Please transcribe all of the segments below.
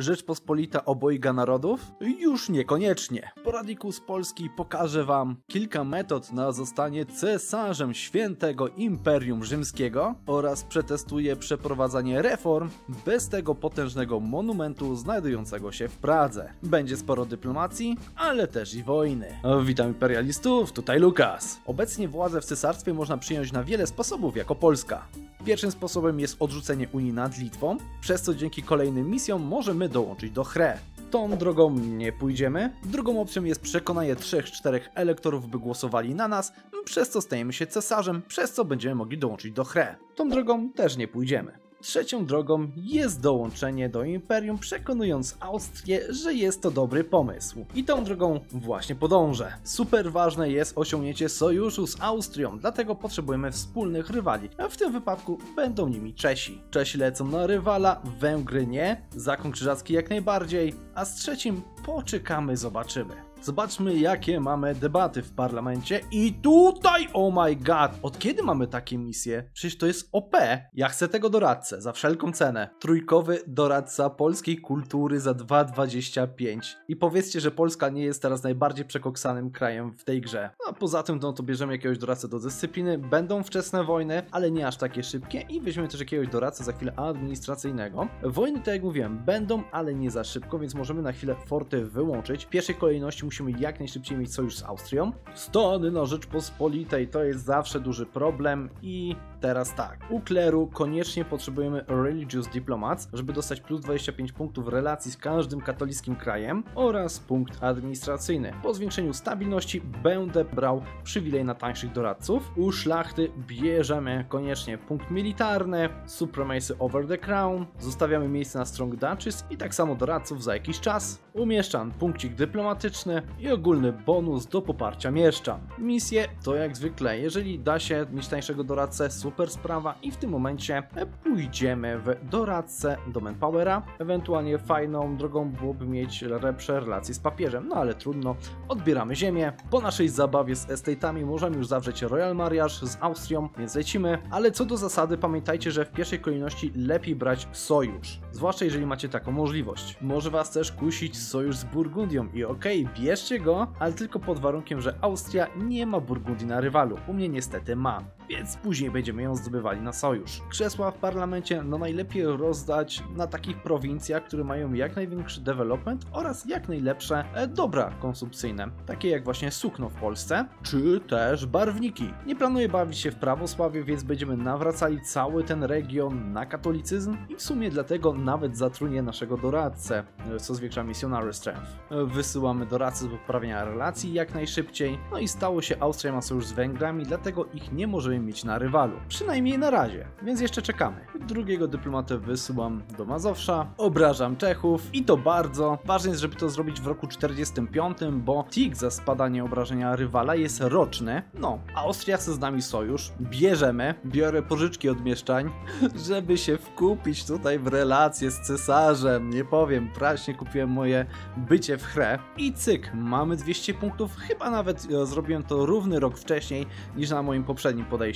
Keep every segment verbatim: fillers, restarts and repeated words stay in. Rzeczpospolita obojga narodów? Już niekoniecznie. Poradniku z Polski pokażę wam kilka metod na zostanie cesarzem świętego Imperium Rzymskiego oraz przetestuję przeprowadzanie reform bez tego potężnego monumentu znajdującego się w Pradze. Będzie sporo dyplomacji, ale też i wojny. Witam imperialistów, tutaj Lookas. Obecnie władzę w cesarstwie można przyjąć na wiele sposobów jako Polska. Pierwszym sposobem jest odrzucenie Unii nad Litwą, przez co dzięki kolejnym misjom możemy dołączyć do H R E. Tą drogą nie pójdziemy. Drugą opcją jest przekonanie trzech czterech elektorów, by głosowali na nas, przez co stajemy się cesarzem, przez co będziemy mogli dołączyć do H R E. Tą drogą też nie pójdziemy. Trzecią drogą jest dołączenie do imperium, przekonując Austrię, że jest to dobry pomysł. I tą drogą właśnie podążę. Super ważne jest osiągnięcie sojuszu z Austrią, dlatego potrzebujemy wspólnych rywali, a w tym wypadku będą nimi Czesi. Czesi lecą na rywala, Węgry nie, Zakon Krzyżacki jak najbardziej, a z trzecim poczekamy, zobaczymy. Zobaczmy, jakie mamy debaty w parlamencie i tutaj, oh my god, od kiedy mamy takie misje? Przecież to jest O P. Ja chcę tego doradcę za wszelką cenę. Trójkowy doradca polskiej kultury za dwa dwadzieścia pięć. I powiedzcie, że Polska nie jest teraz najbardziej przekoksanym krajem w tej grze. A poza tym, no to bierzemy jakiegoś doradcę do dyscypliny, będą wczesne wojny, ale nie aż takie szybkie i weźmiemy też jakiegoś doradcę za chwilę administracyjnego. Wojny, tak jak mówiłem, będą, ale nie za szybko, więc możemy na chwilę forty wyłączyć. W pierwszej kolejności musimy Musimy jak najszybciej mieć sojusz z Austrią. Stany na Rzeczpospolitej to jest zawsze duży problem i teraz tak. U kleru koniecznie potrzebujemy religious diplomats, żeby dostać plus dwadzieścia pięć punktów relacji z każdym katolickim krajem oraz punkt administracyjny. Po zwiększeniu stabilności będę brał przywilej na tańszych doradców. U szlachty bierzemy koniecznie punkt militarny, supremacy over the crown, zostawiamy miejsce na strong duchess i tak samo doradców za jakiś czas. Umieszczam punkcik dyplomatyczny i ogólny bonus do poparcia mieszczan. Misje to jak zwykle, jeżeli da się mieć tańszego doradcę, super sprawa i w tym momencie pójdziemy w doradcę do manpowera. Ewentualnie fajną drogą byłoby mieć lepsze relacje z papieżem, no ale trudno. Odbieramy ziemię. Po naszej zabawie z estate'ami możemy już zawrzeć royal marriage z Austrią, więc lecimy. Ale co do zasady pamiętajcie, że w pierwszej kolejności lepiej brać sojusz, zwłaszcza jeżeli macie taką możliwość. Może was też kusić sojusz z Burgundią i okej, okay, bierzcie go, ale tylko pod warunkiem, że Austria nie ma Burgundii na rywalu. U mnie niestety ma, więc później będziemy ją zdobywali na sojusz. Krzesła w parlamencie no najlepiej rozdać na takich prowincjach, które mają jak największy development oraz jak najlepsze dobra konsumpcyjne, takie jak właśnie sukno w Polsce, czy też barwniki. Nie planuję bawić się w prawosławie, więc będziemy nawracali cały ten region na katolicyzm i w sumie dlatego nawet zatrudnię naszego doradcę, co zwiększa missionary strength. Wysyłamy doradców do poprawienia relacji jak najszybciej, no i stało się, Austria ma sojusz z Węgrami, dlatego ich nie możemy mieć na rywalu. Przynajmniej na razie, więc jeszcze czekamy. Drugiego dyplomatę wysyłam do Mazowsza, obrażam Czechów i to bardzo. Ważne jest, żeby to zrobić w roku czterdziestym piątym, bo tik za spadanie obrażenia rywala jest roczny. No, Austria chce z nami sojusz, bierzemy, biorę pożyczki od mieszczań, żeby się wkupić tutaj w relacje z cesarzem. Nie powiem, praśnie kupiłem moje bycie w H R E i cyk, mamy dwieście punktów, chyba nawet zrobiłem to równy rok wcześniej niż na moim poprzednim podejściu.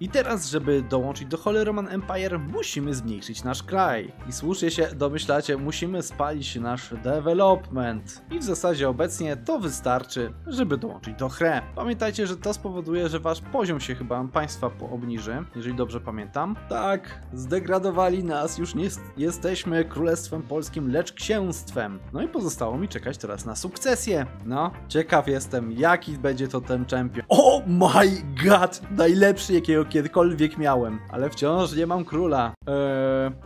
I teraz, żeby dołączyć do Holy Roman Empire, musimy zmniejszyć nasz kraj. I słusznie się domyślacie, musimy spalić nasz development. I w zasadzie obecnie to wystarczy, żeby dołączyć do H R E. Pamiętajcie, że to spowoduje, że wasz poziom się chyba państwa obniży, jeżeli dobrze pamiętam. Tak, zdegradowali nas, już nie jesteśmy Królestwem Polskim, lecz księstwem. No i pozostało mi czekać teraz na sukcesję. No, ciekaw jestem, jaki będzie to ten champion. Oh my god, najlepszy jakiego kiedykolwiek miałem, ale wciąż nie mam króla. Eee,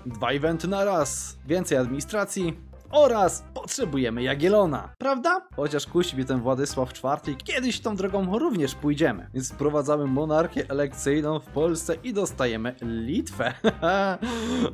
dwa eventy na raz, więcej administracji. Oraz potrzebujemy Jagiellona, prawda? Chociaż kusi mnie ten Władysław czwarty, kiedyś tą drogą również pójdziemy. Więc wprowadzamy monarchię elekcyjną w Polsce i dostajemy Litwę.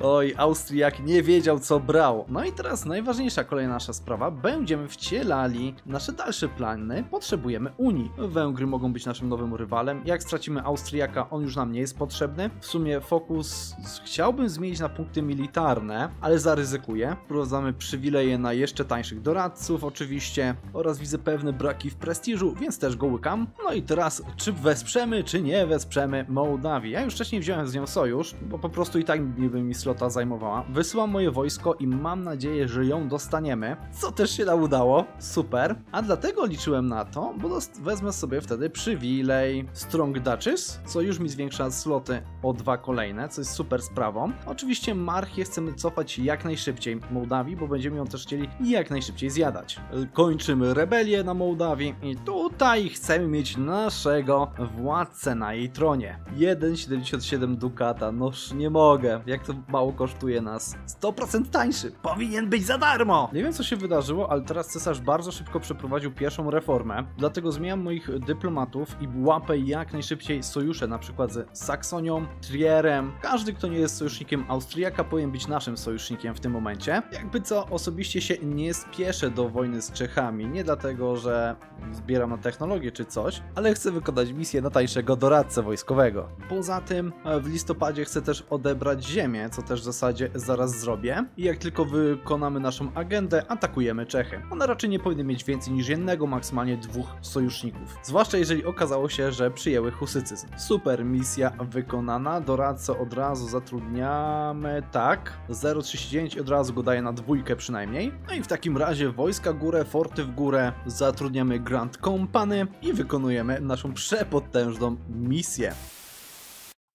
Oj, Austriak nie wiedział, co brał. No i teraz najważniejsza kolejna nasza sprawa. Będziemy wcielali nasze dalsze plany. Potrzebujemy Unii. Węgry mogą być naszym nowym rywalem. Jak stracimy Austriaka, on już nam nie jest potrzebny. W sumie fokus chciałbym zmienić na punkty militarne, ale zaryzykuję. Wprowadzamy przywilej przywileje na jeszcze tańszych doradców oczywiście oraz widzę pewne braki w prestiżu, więc też go łykam. No i teraz, czy wesprzemy, czy nie wesprzemy Mołdawię? Ja już wcześniej wziąłem z nią sojusz, bo po prostu i tak niby mi slota zajmowała. Wysyłam moje wojsko i mam nadzieję, że ją dostaniemy, co też się nam udało. Super. A dlatego liczyłem na to, bo wezmę sobie wtedy przywilej Strong Duchess, co już mi zwiększa sloty o dwa kolejne, co jest super sprawą. Oczywiście Marchię chcemy cofać jak najszybciej Mołdawii, bo będziemy ją też chcieli jak najszybciej zjadać. Kończymy rebelię na Mołdawii i tutaj chcemy mieć naszego władcę na jej tronie. jeden przecinek siedemdziesiąt siedem dukata, noż nie mogę. Jak to mało kosztuje nas. sto procent tańszy, powinien być za darmo. Nie wiem co się wydarzyło, ale teraz cesarz bardzo szybko przeprowadził pierwszą reformę, dlatego zmieniam moich dyplomatów i łapę jak najszybciej sojusze, na przykład z Saksonią, Trierem. Każdy, kto nie jest sojusznikiem Austriaka, powinien być naszym sojusznikiem w tym momencie. Jakby co, osobiście się nie spieszę do wojny z Czechami, nie dlatego, że zbieram na technologię czy coś, ale chcę wykonać misję na tańszego doradcę wojskowego. Poza tym w listopadzie chcę też odebrać ziemię, co też w zasadzie zaraz zrobię. I jak tylko wykonamy naszą agendę, atakujemy Czechy. One raczej nie powinny mieć więcej niż jednego, maksymalnie dwóch sojuszników. Zwłaszcza jeżeli okazało się, że przyjęły husycyzm. Super misja wykonana. Doradcę od razu zatrudniamy, tak. zero przecinek trzydzieści dziewięć od razu go daje na dwójkę przynajmniej. No i w takim razie wojska górę, forty w górę, zatrudniamy Grand Company i wykonujemy naszą przepotężną misję.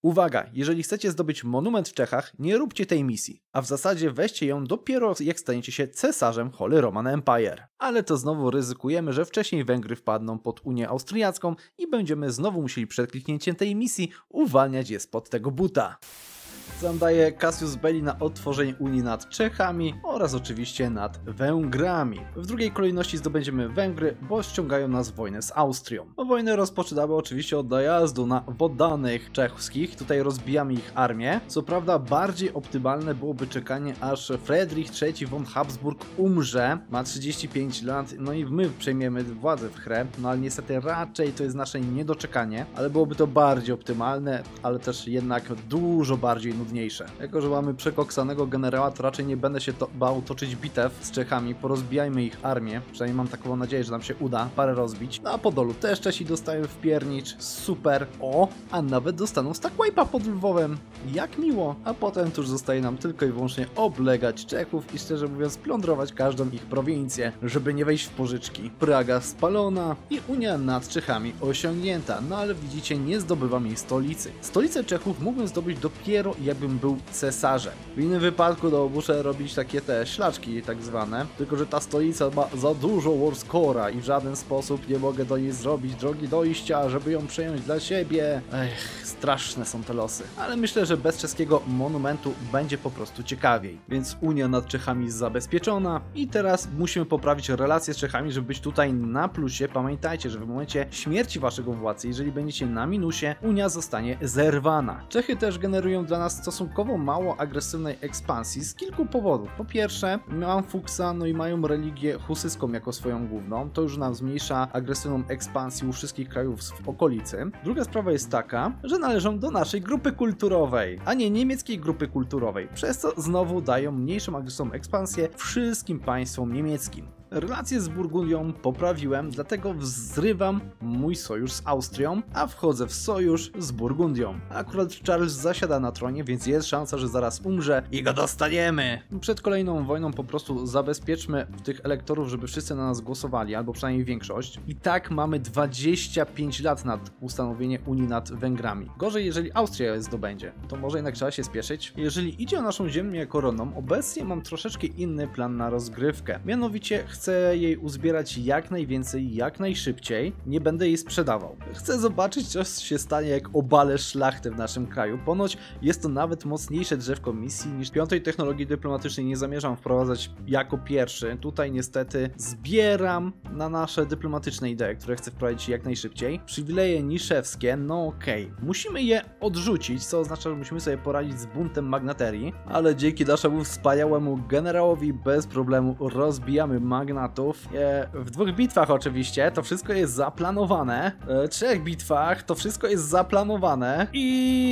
Uwaga, jeżeli chcecie zdobyć monument w Czechach, nie róbcie tej misji, a w zasadzie weźcie ją dopiero jak staniecie się cesarzem Holy Roman Empire. Ale to znowu ryzykujemy, że wcześniej Węgry wpadną pod Unię Austriacką i będziemy znowu musieli przed kliknięciem tej misji uwalniać je spod tego buta. Sam daje Cassius Belli na odtworzenie Unii nad Czechami oraz oczywiście nad Węgrami. W drugiej kolejności zdobędziemy Węgry, bo ściągają nas w wojnę z Austrią. Wojnę rozpoczynamy oczywiście od dojazdu na poddanych czeskich. Tutaj rozbijamy ich armię. Co prawda bardziej optymalne byłoby czekanie, aż Friedrich trzeci von Habsburg umrze. Ma trzydzieści pięć lat, no i my przejmiemy władzę w Chrę. No ale niestety raczej to jest nasze niedoczekanie. Ale byłoby to bardziej optymalne, ale też jednak dużo bardziej nudne. Jako że mamy przekoksanego generała, to raczej nie będę się to bał toczyć bitew z Czechami. Porozbijajmy ich armię. Przynajmniej mam taką nadzieję, że nam się uda parę rozbić. No a po dolu też Czesi dostają w piernicz. Super. O, a nawet dostaną Stackwipe'a pod Lwowem. Jak miło. A potem tuż zostaje nam tylko i wyłącznie oblegać Czechów i szczerze mówiąc plądrować każdą ich prowincję, żeby nie wejść w pożyczki. Praga spalona i Unia nad Czechami osiągnięta. No ale widzicie, nie zdobywam jej stolicy. Stolicę Czechów mógłbym zdobyć dopiero jakby był cesarzem. W innym wypadku no, muszę robić takie te szlaczki tak zwane, tylko że ta stolica ma za dużo warscore'a i w żaden sposób nie mogę do niej zrobić drogi dojścia, żeby ją przejąć dla siebie. Ech, straszne są te losy. Ale myślę, że bez czeskiego monumentu będzie po prostu ciekawiej. Więc Unia nad Czechami jest zabezpieczona i teraz musimy poprawić relacje z Czechami, żeby być tutaj na plusie. Pamiętajcie, że w momencie śmierci waszego władcy, jeżeli będziecie na minusie, Unia zostanie zerwana. Czechy też generują dla nas stosunkowo mało agresywnej ekspansji z kilku powodów. Po pierwsze, mam fuksa, no i mają religię husycką jako swoją główną. To już nam zmniejsza agresywną ekspansję u wszystkich krajów w okolicy. Druga sprawa jest taka, że należą do naszej grupy kulturowej, a nie niemieckiej grupy kulturowej, przez co znowu dają mniejszą agresywną ekspansję wszystkim państwom niemieckim. Relacje z Burgundią poprawiłem, dlatego zrywam mój sojusz z Austrią, a wchodzę w sojusz z Burgundią. Akurat Charles zasiada na tronie, więc jest szansa, że zaraz umrze i go dostaniemy. Przed kolejną wojną po prostu zabezpieczmy tych elektorów, żeby wszyscy na nas głosowali, albo przynajmniej większość. I tak mamy dwadzieścia pięć lat nad ustanowienie Unii nad Węgrami. Gorzej, jeżeli Austria je zdobędzie. To może jednak trzeba się spieszyć. Jeżeli idzie o naszą ziemię koronną, obecnie mam troszeczkę inny plan na rozgrywkę. Mianowicie chcę Chcę jej uzbierać jak najwięcej, jak najszybciej. Nie będę jej sprzedawał. Chcę zobaczyć, co się stanie, jak obalę szlachtę w naszym kraju. Ponoć jest to nawet mocniejsze drzewko misji niż piątej technologii dyplomatycznej. Nie zamierzam wprowadzać jako pierwszy. Tutaj niestety zbieram na nasze dyplomatyczne idee, które chcę wprowadzić jak najszybciej. Przywileje niszewskie, no okej. Okay. Musimy je odrzucić, co oznacza, że musimy sobie poradzić z buntem magnaterii. Ale dzięki naszemu wspaniałemu generałowi bez problemu rozbijamy magnaterię. magnatów. W dwóch bitwach oczywiście to wszystko jest zaplanowane. W trzech bitwach to wszystko jest zaplanowane.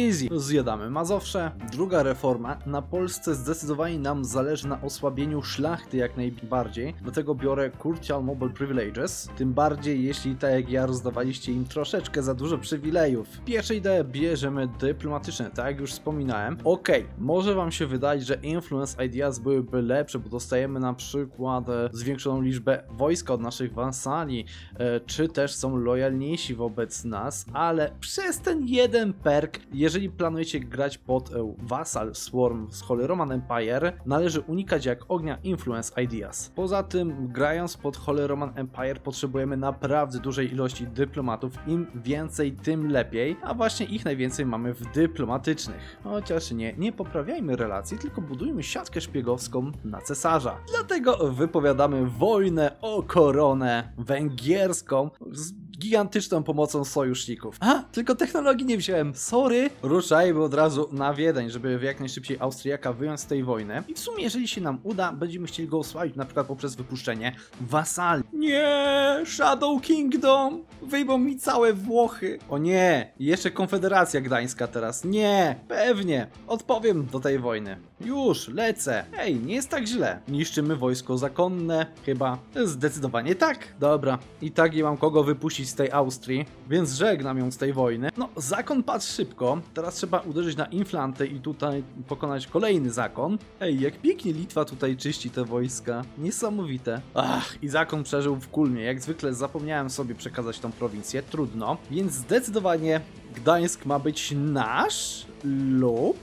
Easy. Zjadamy Mazowsze. Druga reforma. Na Polsce zdecydowanie nam zależy na osłabieniu szlachty jak najbardziej. Dlatego biorę Curtial Mobile Privileges. Tym bardziej jeśli tak jak ja rozdawaliście im troszeczkę za dużo przywilejów. W pierwszej ideę bierzemy dyplomatyczne, tak jak już wspominałem. Okej, okay. Może wam się wydać, że Influence Ideas byłyby lepsze, bo dostajemy na przykład zwiększoną liczbę wojska od naszych wansali, czy też są lojalniejsi wobec nas, ale przez ten jeden perk, jeżeli planujecie grać pod Vassal Swarm z Holy Roman Empire, należy unikać jak ognia Influence Ideas. Poza tym, grając pod Holy Roman Empire, potrzebujemy naprawdę dużej ilości dyplomatów. Im więcej, tym lepiej, a właśnie ich najwięcej mamy w dyplomatycznych. Chociaż nie, nie poprawiajmy relacji, tylko budujmy siatkę szpiegowską na cesarza. Dlatego wypowiadamy wojnę o koronę węgierską z gigantyczną pomocą sojuszników. A, tylko technologii nie wziąłem, sorry. Ruszajmy od razu na Wiedeń, żeby jak najszybciej Austriaka wyjąć z tej wojny. I w sumie, jeżeli się nam uda, będziemy chcieli go osłabić, na przykład poprzez wypuszczenie wasali. Nie, Shadow Kingdom! Wyjmą mi całe Włochy. O nie, jeszcze Konfederacja Gdańska teraz. Nie, pewnie. Odpowiem do tej wojny. Już, lecę. Ej, nie jest tak źle. Niszczymy wojsko zakonne. Chyba. Zdecydowanie tak. Dobra. I tak nie mam kogo wypuścić z tej Austrii, więc żegnam ją z tej wojny. No, zakon padł szybko. Teraz trzeba uderzyć na Inflanty i tutaj pokonać kolejny zakon. Ej, jak pięknie Litwa tutaj czyści te wojska. Niesamowite. Ach, i zakon przeżył w Kulmie. Jak zwykle zapomniałem sobie przekazać tą prowincję. Trudno. Więc zdecydowanie Gdańsk ma być nasz lub...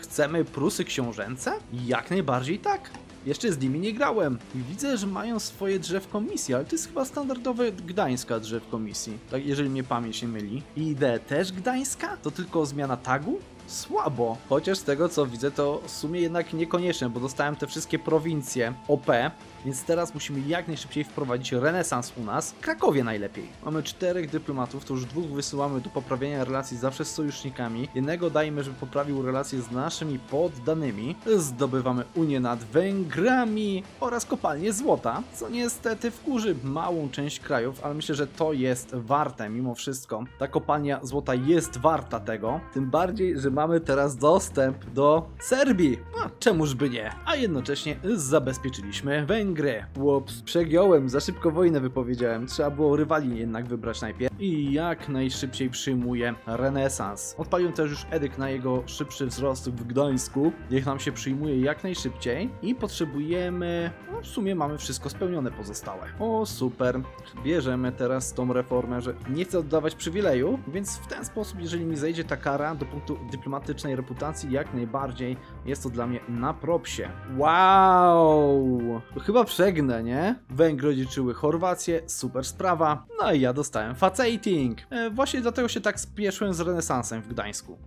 Chcemy Prusy Książęce? Jak najbardziej tak. Jeszcze z nimi nie grałem. Widzę, że mają swoje drzewko misji, ale to jest chyba standardowe Gdańska drzewko misji. Tak, jeżeli mnie pamięć nie myli. I D też Gdańska? To tylko zmiana tagu? Słabo. Chociaż z tego co widzę to w sumie jednak niekonieczne, bo dostałem te wszystkie prowincje O P, więc teraz musimy jak najszybciej wprowadzić renesans u nas. W Krakowie najlepiej. Mamy czterech dyplomatów, to już dwóch wysyłamy do poprawienia relacji zawsze z sojusznikami. Jednego dajmy, żeby poprawił relacje z naszymi poddanymi. Zdobywamy Unię nad Węgrami oraz kopalnię złota, co niestety wkurzy małą część krajów, ale myślę, że to jest warte mimo wszystko. Ta kopalnia złota jest warta tego, tym bardziej, że mamy teraz dostęp do Serbii. A czemuż by nie? A jednocześnie zabezpieczyliśmy Węgry. Łops, przegiąłem, za szybko wojnę wypowiedziałem. Trzeba było rywali jednak wybrać najpierw. I jak najszybciej przyjmuję renesans. Odpaliłem też już edykt na jego szybszy wzrost w Gdańsku. Niech nam się przyjmuje jak najszybciej. I potrzebujemy... No w sumie mamy wszystko spełnione pozostałe. O, super. Bierzemy teraz tą reformę, że nie chcę oddawać przywileju, więc w ten sposób, jeżeli mi zejdzie ta kara do punktu dyplomatycznej reputacji, jak najbardziej jest to dla mnie na propsie. Wow! Chyba przegnę, nie? Węgry odziedziczyły Chorwację, super sprawa. No i ja dostałem faceting. E, właśnie dlatego się tak spieszyłem z renesansem w Gdańsku.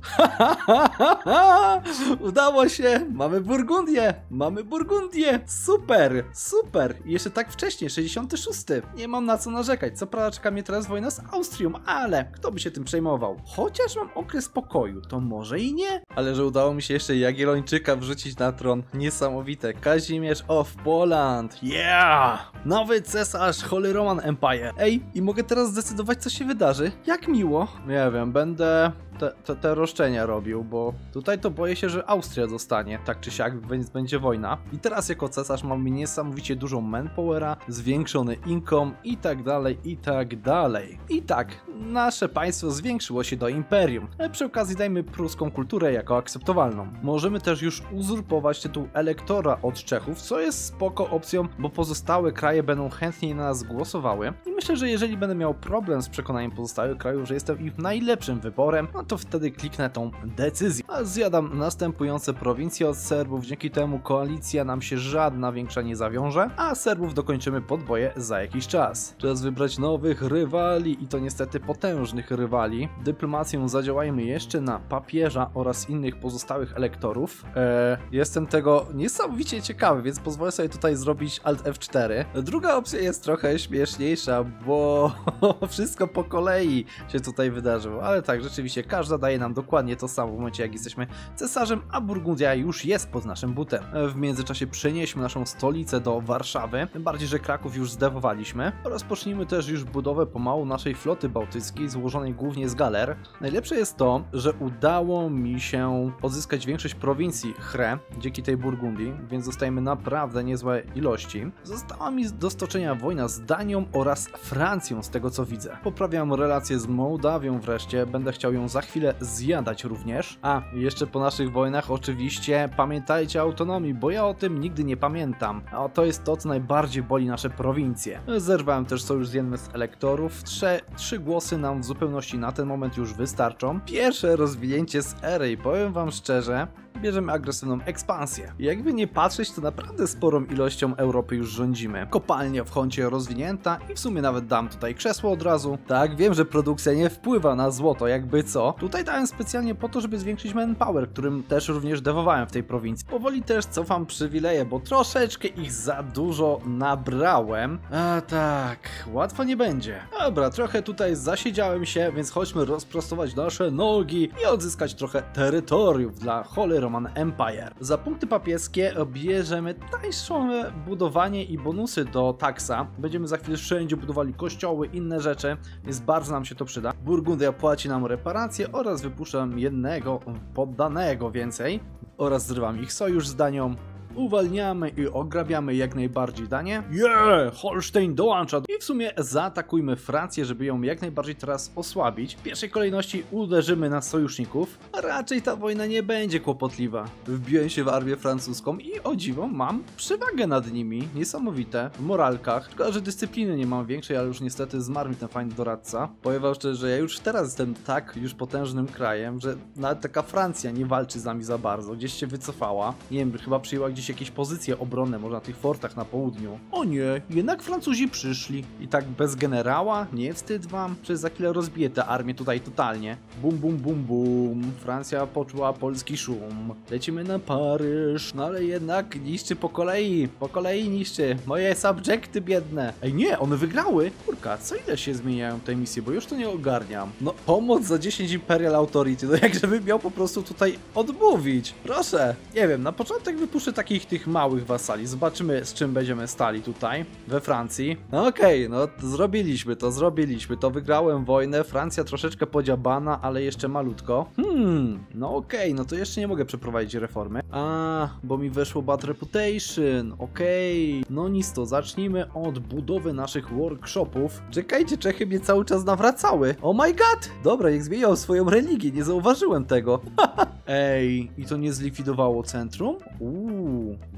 Udało się! Mamy Burgundię! Mamy Burgundię! Super! Super! I jeszcze tak wcześnie, sześćdziesiąty szósty. Nie mam na co narzekać. Co prawda czeka mnie teraz wojna z Austrią, ale kto by się tym przejmował? Chociaż mam okres pokoju, to może i nie? Ale że udało mi się jeszcze Jagiellończyka wrzucić na tron. Niesamowite. Kazimierz of Poland. Yeah! Nowy cesarz Holy Roman Empire. Ej, i mogę teraz zdecydować, co się wydarzy. Jak miło. Nie wiem, będę... Te, te, te roszczenia robił, bo tutaj to boję się, że Austria zostanie, tak czy siak, więc będzie wojna. I teraz jako cesarz mamy niesamowicie dużą manpowera, zwiększony income i tak dalej, i tak dalej. I tak, nasze państwo zwiększyło się do imperium, ale przy okazji dajmy pruską kulturę jako akceptowalną. Możemy też już uzurpować tytuł elektora od Czechów, co jest spoko opcją, bo pozostałe kraje będą chętniej na nas głosowały. I myślę, że jeżeli będę miał problem z przekonaniem pozostałych krajów, że jestem ich najlepszym wyborem, no to wtedy kliknę tą decyzję. A zjadam następujące prowincje od Serbów, dzięki temu koalicja nam się żadna większa nie zawiąże, a Serbów dokończymy podboje za jakiś czas. Czas wybrać nowych rywali i to niestety potężnych rywali. Dyplomacją zadziałajmy jeszcze na papieża oraz innych pozostałych elektorów. Eee, jestem tego niesamowicie ciekawy, więc pozwolę sobie tutaj zrobić Alt F cztery. Druga opcja jest trochę śmieszniejsza, bo wszystko po kolei się tutaj wydarzyło. Ale tak, rzeczywiście każda daje nam dokładnie to samo w momencie, jak jesteśmy cesarzem, a Burgundia już jest pod naszym butem. W międzyczasie przenieśmy naszą stolicę do Warszawy, tym bardziej, że Kraków już zdewowaliśmy. Rozpocznijmy też już budowę pomału naszej floty bałtyckiej, złożonej głównie z galer. Najlepsze jest to, że udało mi się odzyskać większość prowincji Chre, dzięki tej Burgundii, więc dostajemy naprawdę niezłe ilości. Została mi do stoczenia wojna z Danią oraz Francją, z tego co widzę. Poprawiam relacje z Mołdawią wreszcie, będę chciał ją za chwilę zjadać również. A, jeszcze po naszych wojnach oczywiście pamiętajcie o autonomii, bo ja o tym nigdy nie pamiętam. A to jest to, co najbardziej boli nasze prowincje. Zerwałem też sojusz z jednym z elektorów. Trze, trzy głosy nam w zupełności na ten moment już wystarczą. Pierwsze rozwinięcie z ery i powiem wam szczerze, bierzemy agresywną ekspansję. Jakby nie patrzeć, to naprawdę sporą ilością Europy już rządzimy. Kopalnia w Honcie rozwinięta i w sumie nawet dam tutaj krzesło od razu. Tak, wiem, że produkcja nie wpływa na złoto, jakby co. Tutaj dałem specjalnie po to, żeby zwiększyć manpower, którym też również dewowałem w tej prowincji. Powoli też cofam przywileje, bo troszeczkę ich za dużo nabrałem. A tak, łatwo nie będzie. Dobra, trochę tutaj zasiedziałem się, więc chodźmy rozprostować nasze nogi i odzyskać trochę terytoriów dla Holy Roman Empire. Za punkty papieskie bierzemy tańszą budowanie i bonusy do taksa. Będziemy za chwilę wszędzie budowali kościoły, inne rzeczy, więc bardzo nam się to przyda. Burgundia płaci nam reparacje oraz wypuszczam jednego poddanego więcej oraz zrywam ich sojusz z Danią. Uwalniamy i ograbiamy jak najbardziej Danię. Yeah! Holstein dołącza! I w sumie zaatakujmy Francję, żeby ją jak najbardziej teraz osłabić. W pierwszej kolejności uderzymy na sojuszników. Raczej ta wojna nie będzie kłopotliwa. Wbiłem się w armię francuską i o dziwo mam przewagę nad nimi. Niesamowite. W moralkach. Tylko, że dyscypliny nie mam większej, ale już niestety zmarł mi ten fajny doradca. Powiem wam szczerze, że ja już teraz jestem tak już potężnym krajem, że nawet taka Francja nie walczy z nami za bardzo. Gdzieś się wycofała. Nie wiem, chyba przyjęła gdzieś jakieś pozycje obronne, może na tych fortach na południu. O nie, jednak Francuzi przyszli. I tak bez generała? Nie wstyd wam? Przecież za chwilę rozbiję tę armię tutaj totalnie. Bum, bum, bum, bum. Francja poczuła polski szum. Lecimy na Paryż. No ale jednak niszczy po kolei. Po kolei niszczy. Moje subjekty biedne. Ej nie, one wygrały. Kurka, co ile się zmieniają te misje, bo już to nie ogarniam. No pomoc za dziesięć Imperial Authority. No jak żebym miał po prostu tutaj odmówić. Proszę. Nie wiem, na początek wypuszczę tak takich tych małych wasali. Zobaczymy, z czym będziemy stali tutaj, we Francji. No okej, okay, no zrobiliśmy to, zrobiliśmy to. Wygrałem wojnę. Francja troszeczkę podziabana, ale jeszcze malutko. Hmm, no okej, okay, no to jeszcze nie mogę przeprowadzić reformy. A, bo mi weszło bad reputation. Okej. Okay. No nic to, zacznijmy od budowy naszych workshopów. Czekajcie, Czechy mnie cały czas nawracały. Oh my god! Dobra, jak zmieniał swoją religię, nie zauważyłem tego. Ej, i to nie zlikwidowało centrum? Uuu.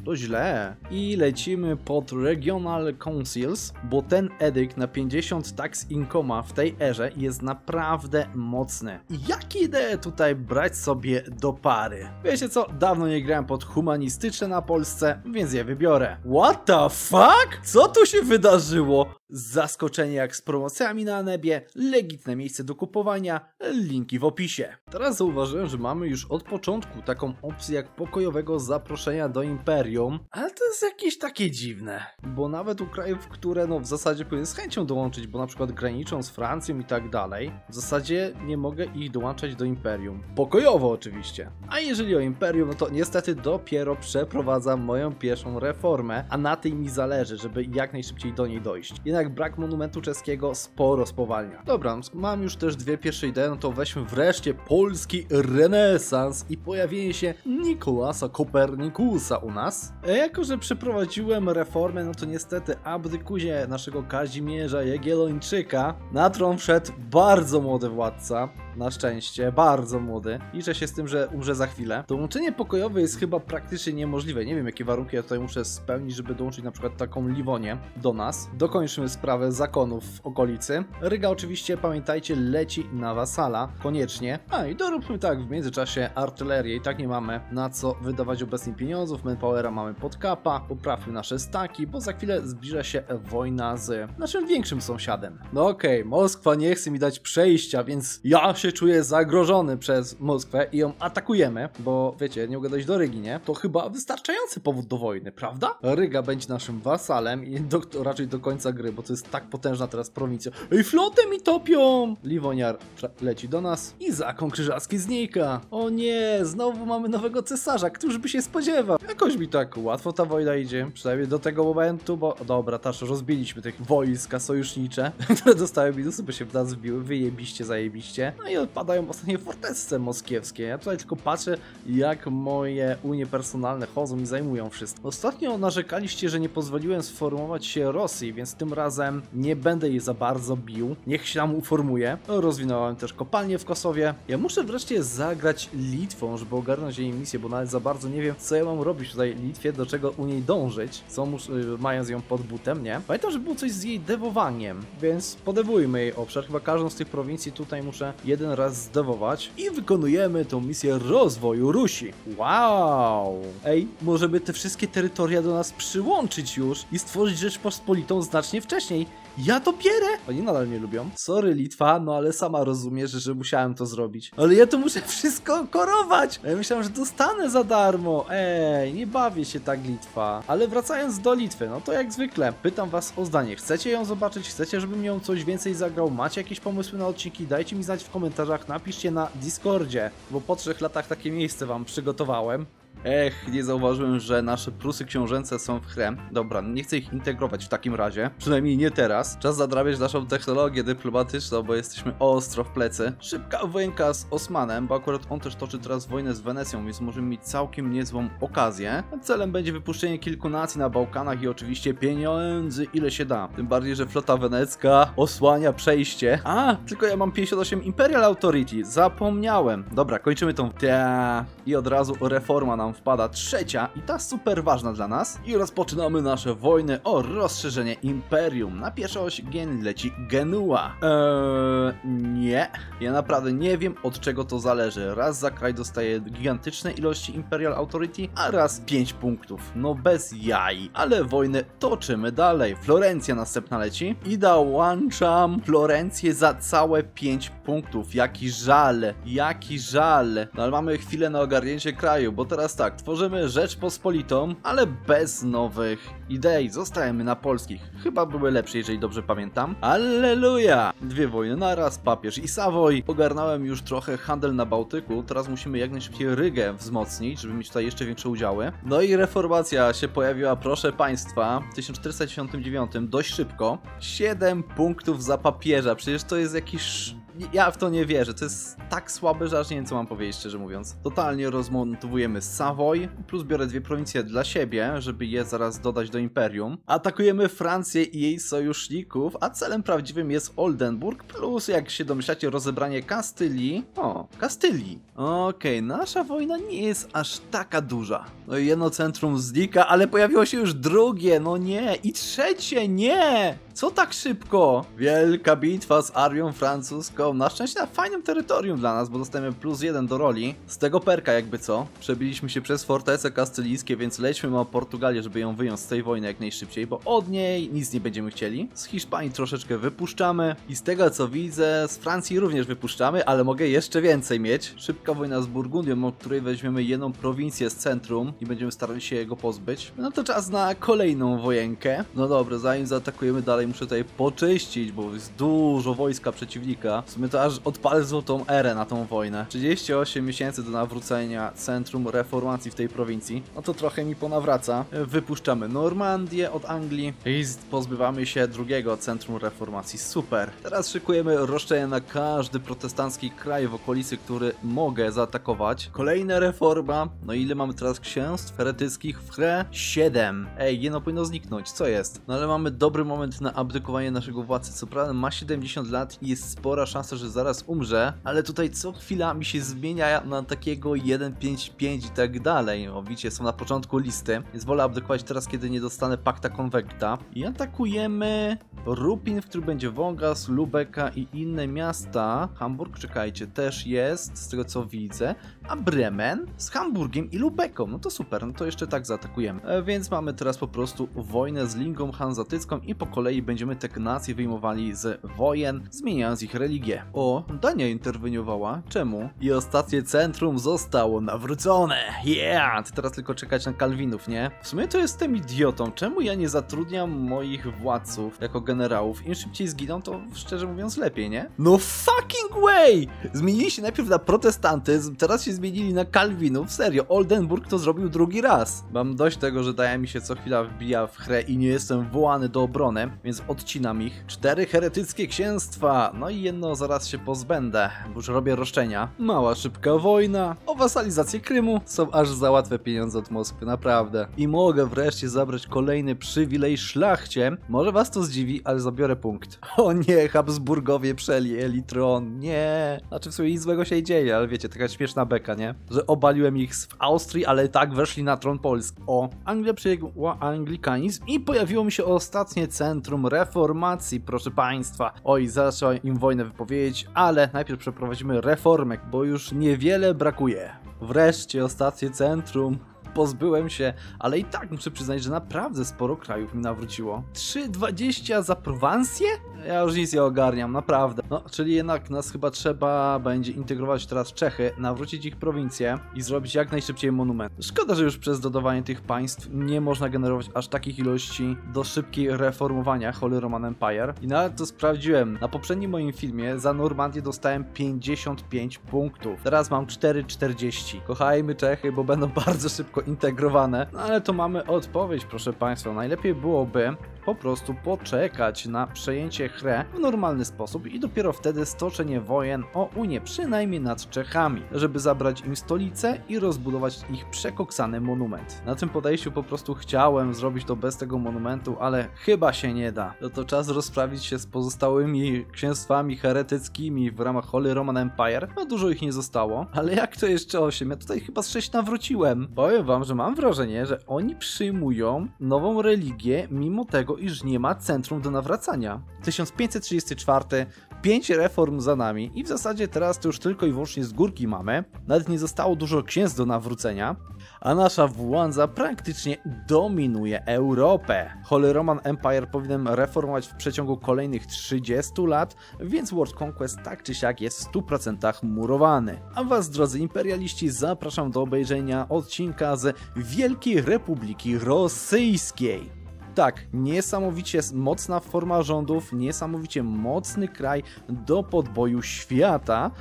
To źle. I lecimy pod Regional Councils, bo ten edykt na pięćdziesiąt tax income w tej erze jest naprawdę mocny. Jak idę tutaj brać sobie do pary? Wiecie co? Dawno nie grałem pod humanistyczne na Polsce, więc je wybiorę. What the fuck? Co tu się wydarzyło? Zaskoczenie jak z promocjami na Anebie, legitne miejsce do kupowania, linki w opisie. Teraz zauważyłem, że mamy już od początku taką opcję jak pokojowego zaproszenia do imperium, ale to jest jakieś takie dziwne, bo nawet u krajów, które no w zasadzie powinien z chęcią dołączyć, bo na przykład graniczą z Francją i tak dalej, w zasadzie nie mogę ich dołączać do imperium. Pokojowo oczywiście. A jeżeli o imperium, no to niestety dopiero przeprowadzam moją pierwszą reformę, a na tej mi zależy, żeby jak najszybciej do niej dojść. Jednak brak monumentu czeskiego sporo spowalnia. Dobra, mam już też dwie pierwsze idee, no to weźmy wreszcie polski renesans i pojawienie się Nikolasa Kopernikusa u nas. A jako, że przeprowadziłem reformę, no to niestety abdykuzie naszego Kazimierza Jagiellończyka na tron wszedł bardzo młody władca. Na szczęście, bardzo młody. Liczę się z tym, że umrze za chwilę. Dołączenie pokojowe jest chyba praktycznie niemożliwe. Nie wiem, jakie warunki ja tutaj muszę spełnić, żeby dołączyć na przykład taką Liwonię do nas. Dokończmy sprawę zakonów w okolicy. Ryga oczywiście, pamiętajcie, leci na wasala. Koniecznie. A i doróbmy tak w międzyczasie artylerię. I tak nie mamy na co wydawać obecnie pieniądzów. Manpowera mamy Podkapa, poprawił nasze staki, bo za chwilę zbliża się wojna z naszym większym sąsiadem. No okej, okay, Moskwa nie chce mi dać przejścia, więc ja się czuję zagrożony przez Moskwę i ją atakujemy, bo wiecie, nie mogę dojść do Rygi, nie? To chyba wystarczający powód do wojny, prawda? Ryga będzie naszym wasalem i do, raczej do końca gry, bo to jest tak potężna teraz prowincja. Ej, flotę mi topią! Liwoniar leci do nas i zakon krzyżacki znika. O nie, znowu mamy nowego cesarza, któż by się spodziewał? Jakoś mi tak łatwo ta wojna idzie, przynajmniej do tego momentu, bo dobra, też rozbiliśmy tych wojska sojusznicze, które dostały minusy, by się w nas wbiły, wyjebiście, zajebiście. No i odpadają ostatnie fortece moskiewskie. Ja tutaj tylko patrzę, jak moje unie personalne chodzą i zajmują wszystko. Ostatnio narzekaliście, że nie pozwoliłem sformować się Rosji, więc tym razem nie będę jej za bardzo bił. Niech się nam uformuje. Rozwinąłem też kopalnię w Kosowie. Ja muszę wreszcie zagrać Litwą, żeby ogarnąć jej misję, bo nawet za bardzo nie wiem, co ja mam robić tutaj Litwie, do czego u niej dążyć, co muszę, mając ją pod butem, nie? Pamiętam, że było coś z jej dewowaniem, więc podewujmy jej obszar. Chyba każdą z tych prowincji tutaj muszę jeden raz zdewować. I wykonujemy tą misję rozwoju Rusi. Wow! Ej, może by te wszystkie terytoria do nas przyłączyć już i stworzyć Rzeczpospolitą znacznie wcześniej. Ja to bierę! Oni nadal mnie lubią. Sorry Litwa, no ale sama rozumiesz, że musiałem to zrobić. Ale ja to muszę wszystko korować! Ja myślałem, że dostanę za darmo. Ej, nie bawię się tak Litwa. Ale wracając do Litwy, no to jak zwykle pytam was o zdanie. Chcecie ją zobaczyć? Chcecie, żebym ją coś więcej zagrał? Macie jakieś pomysły na odcinki? Dajcie mi znać w komentarzach, napiszcie na Discordzie, bo po trzech latach takie miejsce wam przygotowałem. Ech, nie zauważyłem, że nasze Prusy Książęce są w chrem. Dobra, nie chcę ich integrować w takim razie. Przynajmniej nie teraz. Czas zadrabiać naszą technologię dyplomatyczną, bo jesteśmy ostro w plecy. Szybka wojenka z Osmanem, bo akurat on też toczy teraz wojnę z Wenecją, więc możemy mieć całkiem niezłą okazję. Celem będzie wypuszczenie kilku nacji na Bałkanach i oczywiście pieniędzy ile się da. Tym bardziej, że flota wenecka osłania przejście. A, tylko ja mam pięćdziesiąt osiem Imperial Authority. Zapomniałem. Dobra, kończymy tą... Ta... I od razu reforma nam wpada trzecia i ta super ważna dla nas. I rozpoczynamy nasze wojny o rozszerzenie imperium. Na pierwszą oś gen leci Genua. Eee, nie. Ja naprawdę nie wiem, od czego to zależy. Raz za kraj dostaje gigantyczne ilości Imperial Authority, a raz pięć punktów. No bez jaj. Ale wojny toczymy dalej. Florencja następna leci. I dołączam Florencję za całe pięć punktów. Jaki żal. Jaki żal. No ale mamy chwilę na ogarnięcie kraju, bo teraz tak, tworzymy Rzeczpospolitą, ale bez nowych idei. Zostajemy na polskich. Chyba były lepsze, jeżeli dobrze pamiętam. Alleluja! Dwie wojny naraz, papież i Savoy. Ogarnąłem już trochę handel na Bałtyku. Teraz musimy jak najszybciej Rygę wzmocnić, żeby mieć tutaj jeszcze większe udziały. No i reformacja się pojawiła, proszę państwa, w tysiąc czterysta dziewięćdziesiątym dziewiątym. Dość szybko. siedem punktów za papieża. Przecież to jest jakiś... Ja w to nie wierzę, to jest tak słabe, że aż nie wiem, co mam powiedzieć, szczerze mówiąc. Totalnie rozmontowujemy Savoy, plus biorę dwie prowincje dla siebie, żeby je zaraz dodać do imperium. Atakujemy Francję i jej sojuszników, a celem prawdziwym jest Oldenburg, plus, jak się domyślacie, rozebranie Kastylii. O, Kastylii. Okej, okay, nasza wojna nie jest aż taka duża. No i jedno centrum znika, ale pojawiło się już drugie, no nie, i trzecie, nie! Co tak szybko? Wielka bitwa z armią francuską. Na szczęście na fajnym terytorium dla nas, bo dostajemy plus jeden do roli. Z tego perka jakby co. Przebiliśmy się przez fortece kastylijskie, więc lećmy na Portugalię, żeby ją wyjąć z tej wojny jak najszybciej, bo od niej nic nie będziemy chcieli. Z Hiszpanii troszeczkę wypuszczamy i z tego co widzę, z Francji również wypuszczamy, ale mogę jeszcze więcej mieć. Szybka wojna z Burgundią, od której weźmiemy jedną prowincję z centrum i będziemy starali się go pozbyć. No to czas na kolejną wojenkę. No dobra, zanim zaatakujemy dalej, muszę tutaj poczyścić, bo jest dużo wojska przeciwnika. W sumie to aż odpalę złotą erę na tą wojnę. trzydzieści osiem miesięcy do nawrócenia centrum reformacji w tej prowincji. No to trochę mi ponawraca. Wypuszczamy Normandię od Anglii i pozbywamy się drugiego centrum reformacji. Super. Teraz szykujemy roszczenie na każdy protestancki kraj w okolicy, który mogę zaatakować. Kolejna reforma. No ile mamy teraz księstw heretyckich w grze? siedem. Ej, jedno powinno zniknąć. Co jest? No ale mamy dobry moment na abdykowanie naszego władcy. Co prawda ma siedemdziesiąt lat i jest spora szansa, że zaraz umrze, ale tutaj co chwila mi się zmienia na takiego jeden pięć pięć i tak dalej. O, widzicie, są na początku listy, więc wolę abdykować teraz, kiedy nie dostanę pakta konwekta. I atakujemy Rupin, w którym będzie Wągas, Lubeka i inne miasta. Hamburg, czekajcie, też jest, z tego co widzę. A Bremen z Hamburgiem i Lubeką. No to super, no to jeszcze tak zaatakujemy. E, więc mamy teraz po prostu wojnę z Ligą Hanzatycką i po kolei będziemy te nacje wyjmowali z wojen, zmieniając ich religię. O, Dania interweniowała. Czemu? I ostatnie centrum zostało nawrócone. Yeah! Teraz tylko czekać na Kalwinów, nie? W sumie to jestem idiotą. Czemu ja nie zatrudniam moich władców jako generałów? Im szybciej zginą, to szczerze mówiąc lepiej, nie? No fucking way! Zmienili się najpierw na protestantyzm, teraz się zmienili na Kalwinów. Serio, Oldenburg to zrobił drugi raz. Mam dość tego, że Dania mi się co chwila wbija w chrę i nie jestem wołany do obrony, więc odcinam ich. Cztery heretyckie księstwa. No i jedno zaraz się pozbędę, bo już robię roszczenia. Mała, szybka wojna. O wasalizację Krymu. Są aż za łatwe pieniądze od Moskwy, naprawdę. I mogę wreszcie zabrać kolejny przywilej szlachcie. Może was to zdziwi, ale zabiorę punkt. O nie, Habsburgowie przejęli tron, nie. Znaczy w sumie nic złego się dzieje, ale wiecie, taka śmieszna beka, nie? Że obaliłem ich w Austrii, ale tak weszli na tron Polski. O, Anglia przejęła anglikanizm i pojawiło mi się ostatnie centrum reformacji, proszę państwa. Oj, zaczęła im wojnę wypowiedzieć, ale najpierw przeprowadzimy reformę, bo już niewiele brakuje. Wreszcie ostatnie centrum. Pozbyłem się, ale i tak muszę przyznać, że naprawdę sporo krajów mi nawróciło. trzy dwadzieścia za Prowansję? Ja już nic nie ogarniam, naprawdę. No, czyli jednak nas chyba trzeba będzie integrować teraz Czechy, nawrócić ich prowincje i zrobić jak najszybciej monument. Szkoda, że już przez dodawanie tych państw nie można generować aż takich ilości do szybkiego reformowania Holy Roman Empire. I nawet to sprawdziłem. Na poprzednim moim filmie za Normandię dostałem pięćdziesiąt pięć punktów. Teraz mam cztery czterdzieści. Kochajmy Czechy, bo będą bardzo szybko integrowane. No ale to mamy odpowiedź, proszę państwa. Najlepiej byłoby po prostu poczekać na przejęcie Chre w normalny sposób i dopiero wtedy stoczenie wojen o Unię, przynajmniej nad Czechami, żeby zabrać im stolicę i rozbudować ich przekoksany monument. Na tym podejściu po prostu chciałem zrobić to bez tego monumentu, ale chyba się nie da. No to czas rozprawić się z pozostałymi księstwami heretyckimi w ramach Holy Roman Empire. No dużo ich nie zostało, ale jak to jeszcze osiem? Ja tutaj chyba z sześć nawróciłem. Powiem wam, że mam wrażenie, że oni przyjmują nową religię, mimo tego, iż nie ma centrum do nawracania. tysiąc pięćset trzydzieści cztery, pięć reform za nami i w zasadzie teraz to już tylko i wyłącznie z górki mamy. Nawet nie zostało dużo księstw do nawrócenia, a nasza władza praktycznie dominuje Europę. Holy Roman Empire powinienem reformować w przeciągu kolejnych trzydziestu lat, więc World Conquest tak czy siak jest w stu procentach murowany. A was, drodzy imperialiści, zapraszam do obejrzenia odcinka z Wielkiej Republiki Rosyjskiej. Tak, niesamowicie mocna forma rządów, niesamowicie mocny kraj do podboju świata.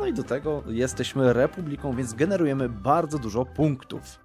No i do tego jesteśmy republiką, więc generujemy bardzo dużo punktów.